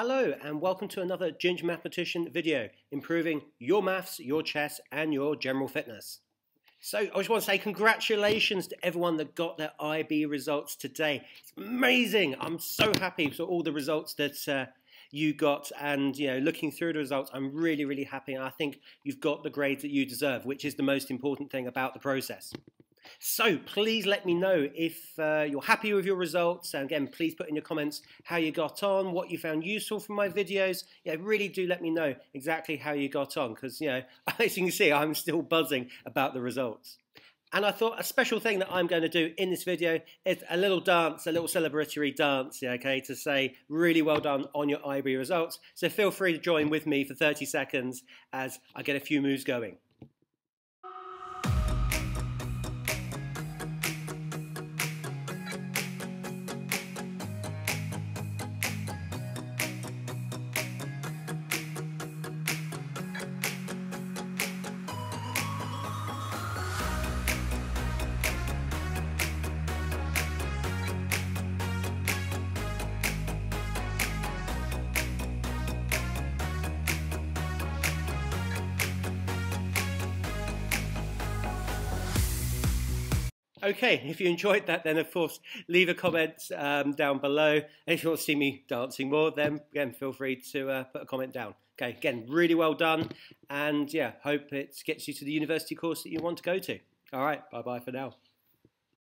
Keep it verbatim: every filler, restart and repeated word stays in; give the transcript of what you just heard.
Hello and welcome to another Ginger Mathematician video, improving your maths, your chess and your general fitness. So I just want to say congratulations to everyone that got their I B results today. It's amazing. I'm so happy for all the results that uh, you got, and you know, looking through the results, I'm really really happy, and I think you've got the grades that you deserve, which is the most important thing about the process. So please let me know if uh, you're happy with your results, and again please put in your comments how you got on, what you found useful from my videos. Yeah, really do let me know exactly how you got on, because you know, as you can see, I'm still buzzing about the results. And I thought a special thing that I'm going to do in this video is a little dance, a little celebratory dance, okay, to say really well done on your I B results. So feel free to join with me for thirty seconds as I get a few moves going. Okay, if you enjoyed that, then of course leave a comment um, down below, and if you want to see me dancing more, then again feel free to uh, put a comment down. Okay, again, really well done, and yeah, hope it gets you to the university course that you want to go to. All right, bye bye for now.